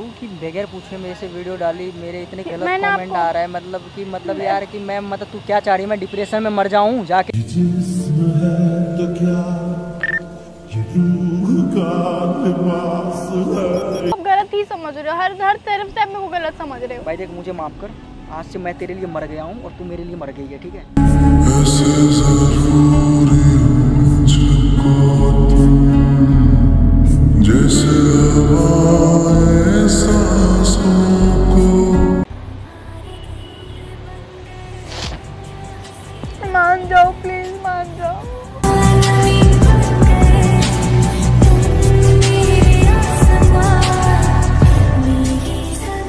कि बगैर पूछे मेरे से वीडियो डाली, मेरे इतने गलत कमेंट आ रहा है, मतलब यार कि मैं मतलब तू क्या चाह रही, मैं डिप्रेशन में मर जाऊं जाके। तो क्या ये रूह का लिबास है, आप गलत ही समझ रहे हो, हर तरफ से आप मेरे को गलत समझ रहे हो। भाई देख मुझे माफ कर, आज से मैं तेरे लिए मर गया हूँ और तू मेरे लिए मर गई है, ठीक है। मान जाओ प्लीज, मान जाओ।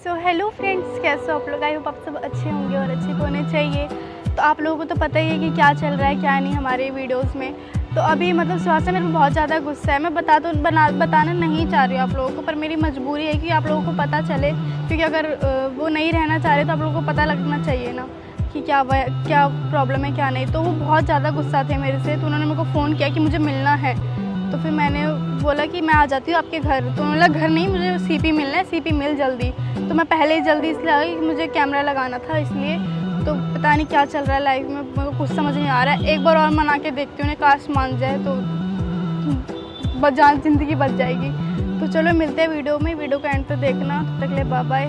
सो हेलो फ्रेंड्स, कैसे हो आप लोग? आई होप आप सब अच्छे होंगे और अच्छे होने चाहिए। तो आप लोगों को तो पता ही है कि क्या चल रहा है क्या नहीं हमारे वीडियोस में। तो अभी मतलब सुहास से मेरे को बहुत ज़्यादा गुस्सा है। मैं बताना नहीं चाह रही हूँ आप लोगों को, पर मेरी मजबूरी है कि आप लोगों को पता चले, क्योंकि अगर वो नहीं रहना चाह रहे तो आप लोगों को पता लगना चाहिए ना कि क्या प्रॉब्लम है क्या नहीं। तो वो बहुत ज़्यादा गुस्सा थे मेरे से, तो उन्होंने मेरे को फ़ोन किया कि मुझे मिलना है। तो फिर मैंने बोला कि मैं आ जाती हूँ आपके घर। तो उन्होंने बोला घर नहीं, मुझे सीपी मिलना है, सीपी मिल जल्दी। तो मैं पहले ही जल्दी इसलिए आई कि मुझे कैमरा लगाना था इसलिए। तो पता नहीं क्या चल रहा है लाइफ में, मेरे को कुछ समझ नहीं आ रहा है। एक बार और मना के देखती हूँ, काश मान जाए तो बचान ज़िंदगी बच जाएगी। तो चलो मिलते हैं वीडियो में, वीडियो का एंड तो देखना। तब तक ले बाय बाय,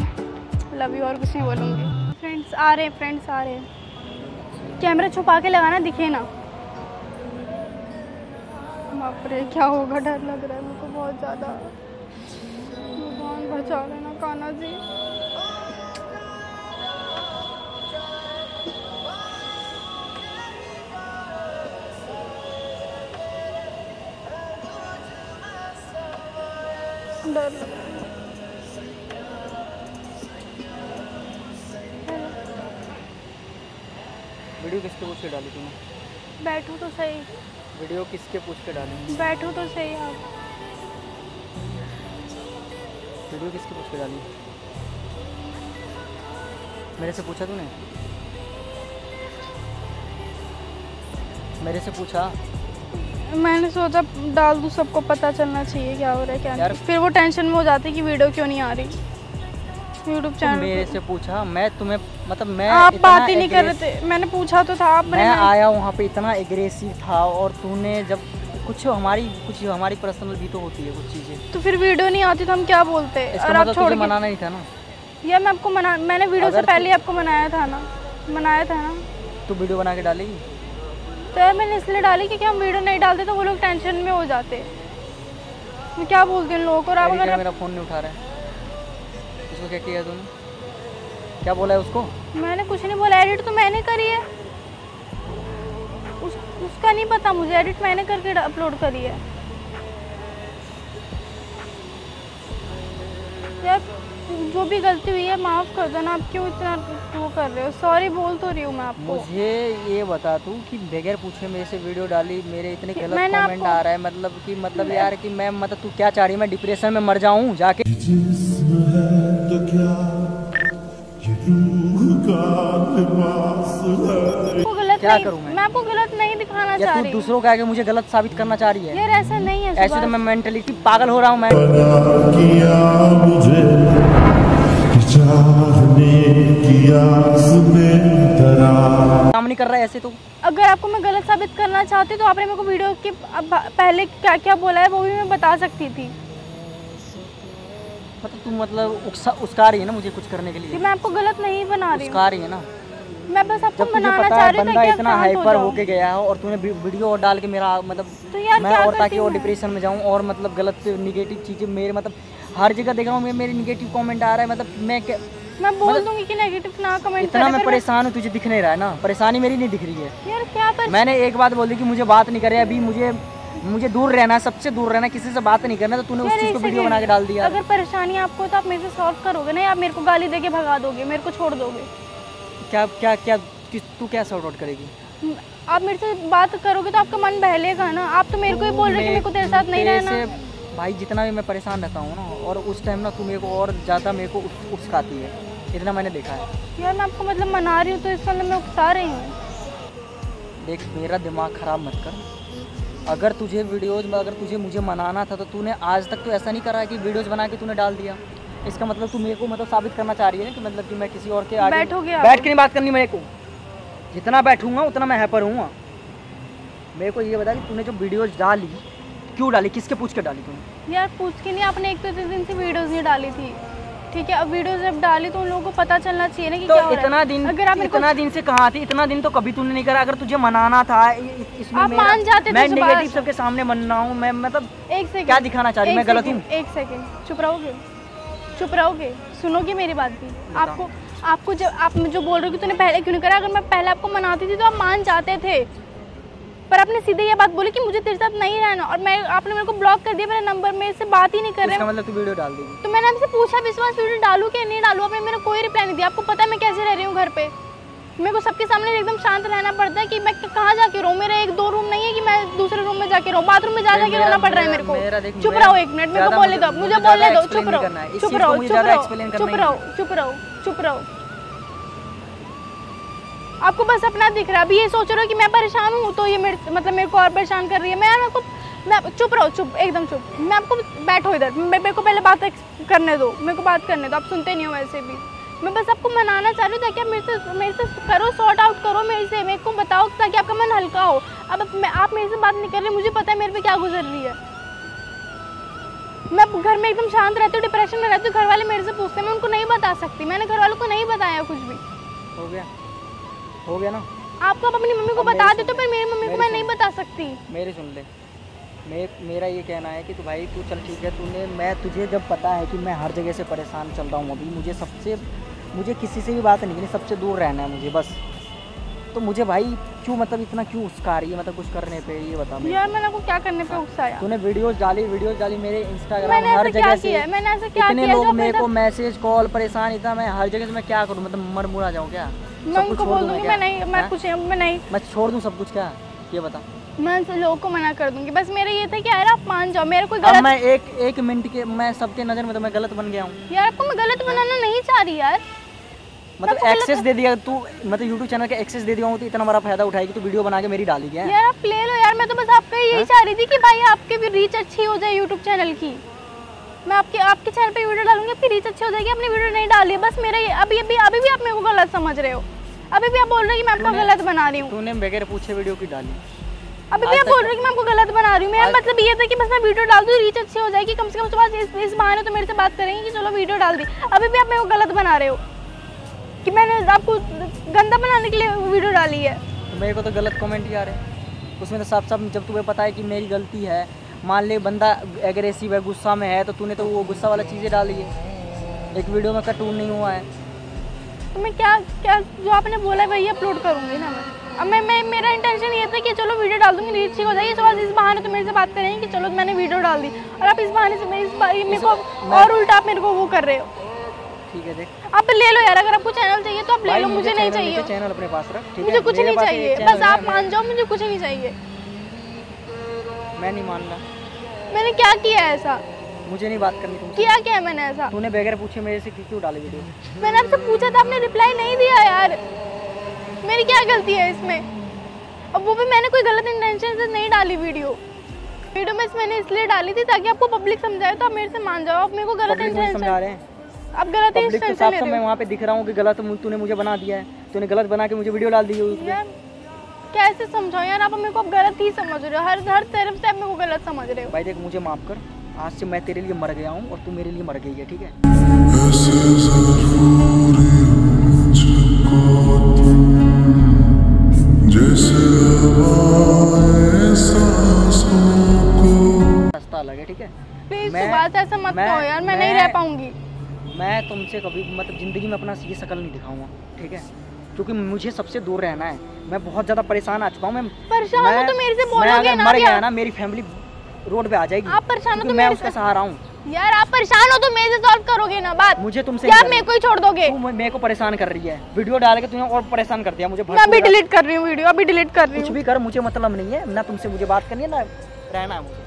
लव यू। और कुछ नहीं बोलूँगी। फ्रेंड्स आ रहे हैं, फ्रेंड्स आ रहे हैं। कैमरा छुपा के लगाना, दिखे ना। बाप रे क्या होगा, डर लग रहा है मेरे को बहुत ज़्यादा। भगवान बचा लेना कान्हा जी। डर लग रहा है। वीडियो किसके पूछ के डाली तूने? बैठो तो सही। वीडियो किसके पूछ के डाली? बैठो तो सही। आप वीडियो किसके पूछ के डाली? मेरे से पूछा तूने? मेरे से पूछा? मैंने सोचा डाल दूँ, सबको पता चलना चाहिए क्या हो रहा है क्या नहीं। फिर वो टेंशन में हो जाती कि वीडियो क्यों नहीं आ रही यूट्यूब चैनल। मेरे से पूछा, मैं तुम्हें मतलब मैं आप बात ही नहीं कर रहे थे। मैंने पूछा तो था आप। मैं आया वहाँ पे इतना एग्रेसिव था, और तूने जब कुछ हमारी पर्सनल भी तो होती है कुछ चीज़ें, तो फिर वीडियो नहीं आती तो हम क्या बोलते हैं? और आप छोड़ के मनाना ही था ना यार। मैं आपको मना, मैंने वीडियो से पहले आपको मनाया था ना। तो वीडियो बना के डालेगी? तो यार मैंने इसलिए डाली क्योंकि हम वीडियो नहीं डालते तो वो लोग टेंशन में हो जाते। मैं क्या बोलते हैं लोगों को? और आप मेरा फ़ोन नहीं उठा रहे हैं, उसको क्या किया तुमने? क्या बोला है उसको? मैंने कुछ नहीं बोला। एडिट तो मैंने करी है, उसका नहीं पता मुझे। एडिट मैंने करके अपलोड करी है यार। जो भी गलती हुई है माफ़ कर दो ना। आप क्यों इतना वो कर रहे हो? सॉरी बोल तो रही हूँ मैं आपको। मुझे ये बता तू कि बगैर पूछे मेरे से वीडियो डाली, मेरे इतने गलत कमेंट आ रहा है, मतलब यार कि मैं मतलब तू क्या चाह रही, मैं डिप्रेशन में मर जाऊँ जाके। तो क्या ये रूह का लिबास है? क्या करूं मैं आपको गलत नहीं दिखाना चाह रही। तू दूसरों का आगे मुझे गलत साबित करना चाह रही है यार, ऐसा नहीं है। ऐसे तो मैं मेंटलिटी पागल हो रहा हूं। मैं किया मुझे चाहने किया सुबह तरा काम नहीं कर रहा है ऐसे। तो अगर आपको मैं गलत साबित करना चाहती तो आपने मेरे को वीडियो के पहले क्या क्या बोला है वो भी मैं बता सकती थी। मतलब उसका रही है ना मुझे कुछ करने के लिए कि मैं आपको गलत नहीं बना रही हूं। उसका रही है ना, मैं बस आपको मनाना चाह रही हूं। बंदा इतना हाइपर होके गया है और तूने वीडियो और डाल के मेरा मतलब तो यार मैं और ताकि वो डिप्रेशन में जाऊं और मतलब गलत नेगेटिव चीजें मेरे मतलब हर जगह देख रहा हूं। मेरे नेगेटिव कमेंट आ रहा है, मतलब मैं बोल दूंगी कि नेगेटिव ना कमेंट करें। इतना मैं परेशान हूं, तुझे दिख नहीं रहा है ना? परेशानी मेरी नहीं दिख रही है यार क्या? मैंने एक बात बोल दी कि मुझे बात नहीं करे अभी, मुझे दूर रहना, सबसे दूर रहना, किसी से बात नहीं करना। तो तूने उस चीज़ को वीडियो बना के डाल दिया। अगर परेशानी आपको तो आप मेरे से सॉल्व करोगे ना, आप मेरे को गाली देके भगा दोगे, मेरे को छोड़ दोगे? क्या क्या क्या तू क्या सॉर्ट आउट करेगी? आप मेरे से बात करोगे तो आपका मन बहलेगा ना। आप तो मेरे को ही बोल रहे कि मेरे को तेरे साथ नहीं रहना। भाई जितना भी मैं परेशान रहता हूँ ना, और उस टाइम ना तू मेरे को और ज़्यादा मेरे को उकसाती है, इतना मैंने देखा है यार। मैं आपको मतलब मना रही हूँ तो इस मैं उकसा रही हूँ। देख मेरा दिमाग ख़राब मत कर। अगर तुझे मुझे मनाना था तो तूने आज तक तो ऐसा नहीं करा कि वीडियोज़ बना के तूने डाल दिया। इसका मतलब तू मेरे को मतलब साबित करना चाह रही है कि मतलब कि मैं किसी और के आगे बैठ के नहीं बात करनी। मेरे को जितना बैठूंगा उतना मैं हैपर हूँ। मेरे को ये बता कि तूने जो वीडियोज डाली क्यों डाली, किसके पूछ के डाली तूने? यार पूछ के नहीं, आपने एक तो दिन से वीडियोज नहीं डाली थी, ठीक है? अब वीडियोज जब डाली तो उन लोगों को पता चलना चाहिए ना कि तो क्या हो रहा है। इतना दिन से कहाँ थी? इतना दिन तो कभी तूने नहीं करा। अगर तुझे मनाना था इसमें आप मान जाते थे। मैं नेगेटिव सबके सामने मन रहा हूँ। मैं मतलब एक सेकंड, क्या दिखाना चाह रही मैं गलत हूँ? एक सेकंड चुप रहोगे? सुनोगे मेरी बात भी? आपको जब आप जो बोल रहे हो कि तूने पहले क्यों नहीं करा, अगर मैं पहले आपको मनाती थी तो आप मान जाते थे। पर आपने सीधे ये बात बोली कि मुझे तेरे साथ नहीं रहना, और मैं आपने मेरे को ब्लॉक कर दिया, मेरे नंबर में से बात ही नहीं कर रहे। मतलब तू वीडियो डाल देगी? तो मैंने आपसे पूछा विश्वास वीडियो डालूं कि नहीं डालूं, आपने मेरा कोई रिप्लाई नहीं दिया। आपको पता है मैं कैसे रह रही हूँ घर पे? मेरे को सबके सामने एकदम शांत रहना पड़ता है कि मैं कहाँ जाके रहूँ। मेरा एक दो रूम नहीं है कि मैं दूसरे रूम में जाके रहूँ। बाथरूम में जाके रोना पड़ रहा है मेरे को। चुप रहो, एक मिनट, मेरे को बोलने दो, मुझे बोलने दो। चुप रहो। आपको बस अपना दिख रहा है। अभी ये सोच रहे हो कि मैं परेशान हूँ तो ये मतलब मेरे को और परेशान कर रही है। मैं चुप रहो, चुप, एकदम चुप। मैं आपको बैठो इधर, मेरे को पहले बात करने दो, मेरे को बात करने दो। आप सुनते नहीं हो वैसे भी। मैं बस आपको मनाना चाह रही हूँ ताकि आप मेरे से करो, सॉर्ट आउट करो मेरे को बताओ ताकि आपका मन हल्का हो। अब आप मेरे से बात नहीं कर रहे, मुझे पता है मेरे पे क्या गुजर रही है। मैं घर में एकदम शांत रहती हूँ, डिप्रेशन में रहती हूँ। घर वाले मेरे से पूछते हैं, मैं उनको नहीं बता सकती। मैंने घर वालों को नहीं बताया, कुछ भी हो गया ना। आपको आप अपनी मम्मी को बता देते, पर मेरी मम्मी को मैं नहीं बता सकती। मेरे सुन ले, मेरा ये कहना है कि तू भाई तू चल ठीक है, तूने मैं तुझे जब पता है कि मैं हर जगह से परेशान चल रहा हूँ अभी, मुझे किसी से भी बात नहीं करनी, सबसे दूर रहना है मुझे बस। तो मुझे भाई क्यों मतलब इतना क्यों उसका रही है मतलब कुछ करने पे? ये बता यार, मैंने आपको क्या करने पे उकसाया? तूने वीडियोस डाली मेरे इंस्टाग्राम हर जगह से। मैंने ऐसा क्या किया? इतने लोग मेरे को मैसेज कॉल परेशान, इतना मैं हर जगह से मैं क्या करूँ? मतलब मर मुरा जाऊँ क्या? मैं उनको बोल दूंगी मैं छोड़ दूं सब कुछ क्या? ये बता। मैं लोगों को मना कर दूंगी। बस मेरा ये था कि यार आप मान जाओ, मेरा कोई गलत। मैं एक मिनट के मैं सबके नजर में तो मैं गलत बन गया हूँ। यार आपको मैं गलत बनाना नहीं चाह रही यार। मतलब एक्सेस दे दिया तू, मतलब यूट्यूब चैनल का एक्सेस दे दिया हूँ तो इतना बड़ा फायदा उठाएगी तू वीडियो बना के मेरी डाली गया। यार आप ले लो यार, मैं तो बस आपका यही चाह रही थी कि भाई आपकी भी रीच अच्छी हो जाए यूट्यूब चैनल की। मैं आपके चैनल पे वीडियो डालूंगी, आपकी रीच अच्छी हो जाएगी। आपने वीडियो नहीं डाली, बस मेरा ये। अभी भी आप मेरे को गलत समझ रहे हो। अभी भी आप बोल रहे हो कि मैं आपको गलत बना रही हूँ। तूने बगैर पूछे वीडियो की डाली। अभी भी आप बोल रहे हो कि मैं आपको गलत बना रही हूँ। मेरा मतलब ये था कि बस मैं वीडियो डाल दूँ, रीच अच्छी हो जाएगी, कम से कम सुबह इस बहाने तो मेरे से बात करेंगे कि चलो वीडियो डाल दी। अभी भी आप मेरे को गलत बना रहे हो कि मैंने आपको गंदा बनाने के लिए वीडियो डाली है। मेरे को तो गलत कॉमेंट आ रहे हैं उसमें तो साफ, जब तुम्हें पता है कि मेरी गलती है। मान ले बंदा एग्रेसिव है, गुस्सा में है, तो तूने तो वो गुस्सा वाला चीज़ें डाली है। एक वीडियो में कटून नहीं हुआ है तो मैं क्या जो आपने बोला वही अपलोड करूँगी ना मैं। अब मेरा इंटेंशन ये था कि चलो वीडियो डाल दूँगी, रीच ठीक हो जाएगी, तो इस बहाने तो मेरे से बात करेंगे कि चलो मैंने वीडियो डाल दी। और आप इस बहाने से मेरे को और उल्टा आप मेरे को वो कर रहे हो। ठीक है देख, आप ले लो यार, अगर आपको चैनल चाहिए तो आप ले लो, मुझे नहीं चाहिए। चैनल अपने पास रख, मुझे कुछ नहीं चाहिए। बस आप मान जाओ, मुझे कुछ नहीं चाहिए। मैं नहीं मान रहा। मैंने क्या किया है ऐसा? मुझे नहीं बात करनी तुमसे। क्या है मैंने ऐसा? तूने बगैर पूछे मेरे से क्यों डाली वीडियो? मैंने आपसे पूछा था, आपने रिप्लाई नहीं दिया। यार मेरी क्या गलती है इसमें? अब वो भी मैंने कोई गलत इंटेंशन से नहीं डाली वीडियो में। मैंने इसलिए डाली थी ताकि आपको पब्लिक समझाए तो आप मेरे से मान जाओ। आप मेरे को गलत इंटेंशन समझा रहे हैं। अब गलत इंटेंशन मैं वहाँ पे दिख रहा हूँ कि गलत तूने मुझे बना दिया है। तूने गलत बना के मुझे वीडियो डाल दी है। कैसे समझाओ यार, आप मेरे को गलत ही समझ रहे हो। हर तरफ से आप मेरे को गलत समझ रहे हो। भाई देख, मुझे माफ कर, आज से मैं तेरे लिए मर गया हूँ और तू मेरे लिए मर गई है, ठीक है? रास्ता अलग है, ठीक है? प्लीज बात ऐसा मत कहो यार, मैं नहीं रह पाऊंगी। मैं तुमसे कभी मतलब जिंदगी में अपना ये शकल नहीं दिखाऊंगा, ठीक है? क्योंकि मुझे सबसे दूर रहना है। मैं बहुत ज्यादा परेशान आ चुका हूँ। मैं तो मेरे से बोलोगे ना, मर गया ना, मेरी फैमिली रोड पे आ जाएगी। आप परेशान हो तो मैं उसका सहारा हूँ। यार आप परेशान हो तो मेरे से सॉल्व करोगे ना बात? मुझे तुमसे क्या, मेरे को ही छोड़ दोगे? मेरे को परेशान कर रही है, वीडियो डाल के तूने और परेशान कर दिया मुझे। अभी डिलीट कर रही हूँ वीडियो, अभी डिलीट कर रही हूँ। कुछ भी कर, मुझे मतलब नहीं है ना तुमसे। मुझे बात करनी है ना रहना है मुझे।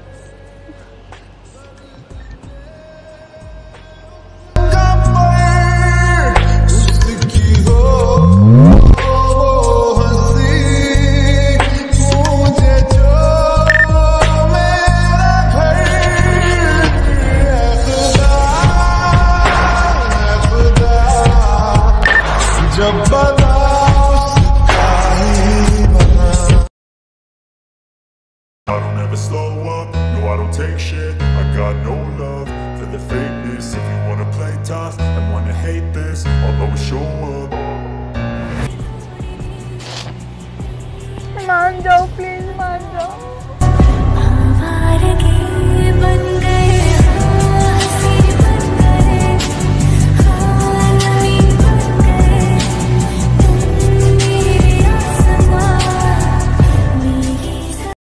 never slow up, no I don't take shit. I got no love for the fakeness. If you wanna play tough and wanna hate this, I'll always show up.